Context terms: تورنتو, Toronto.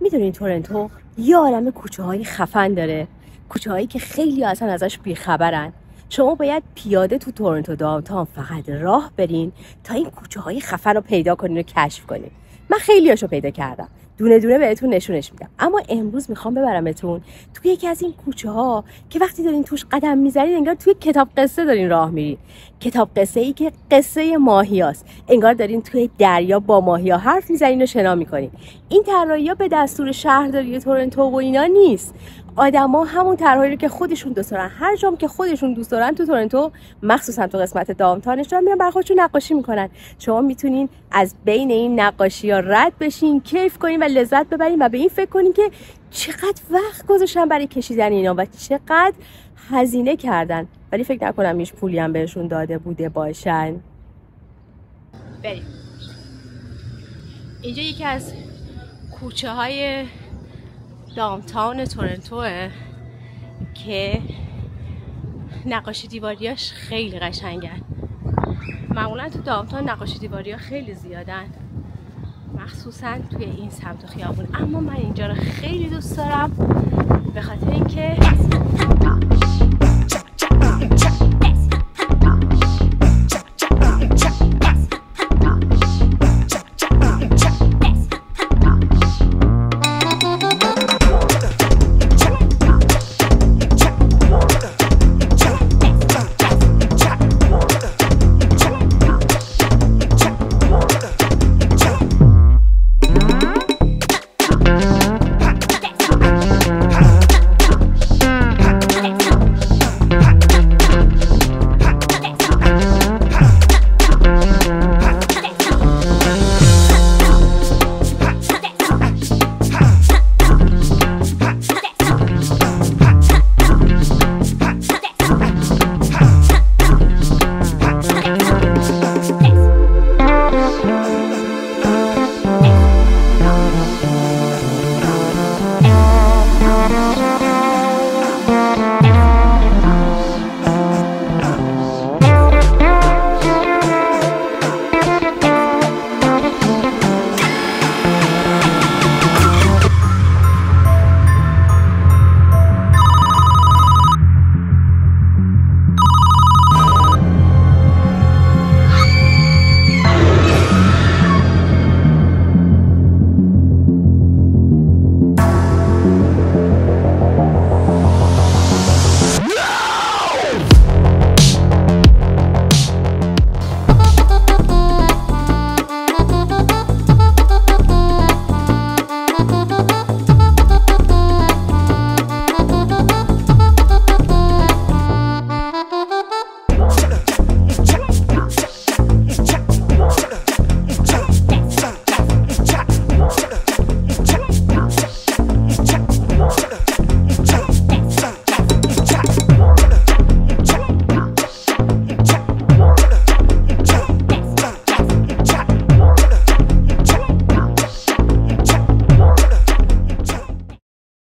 میدونین تورنتو یه عالمه کوچه های خفن داره، کوچه هایی که خیلی اصلا ازش بیخبرن. شما باید پیاده تو تورنتو داونتاون فقط راه برین تا این کوچه های خفن رو پیدا کنین و کشف کنین. من خیلیاشو پیدا کردم، دونه دونه بهتون نشونش میدم، اما امروز میخوام ببرمتون توی یکی از این کوچه ها که وقتی دارین توش قدم میزنین انگار توی کتاب قصه دارین راه میرین. کتاب قصه ای که قصه ماهیاست، انگار دارین توی دریا با ماهیا حرف میزنین و شنا میکنین. این طراحی‌ها به دستور شهرداری تورنتو و اینا نیست. آدما همون طرحی رو که خودشون دوست دارن، هر جام که خودشون دوست دارن تو تورنتو، مخصوصا تو قسمت داونتاونش، میرن برای خودشون نقاشی میکنن. شما میتونین از بین این نقاشی‌ها رد بشین، کیف کنین و لذت ببرین و به این فکر کنین که چقدر وقت گذاشتن برای کشیدن اینا و چقدر هزینه کردن، ولی فکر نکنم هیچ پولی هم بهشون داده بوده باشن. بریم. اینجا یکی از کوچه های داونتاون تورنتوه که نقاشی دیواریاش خیلی قشنگن. معمولا تو داونتاون نقاشی دیواری ها خیلی زیادن، مخصوصا توی این سمت خیابون، اما من اینجا رو خیلی دوست دارم به خاطر اینکه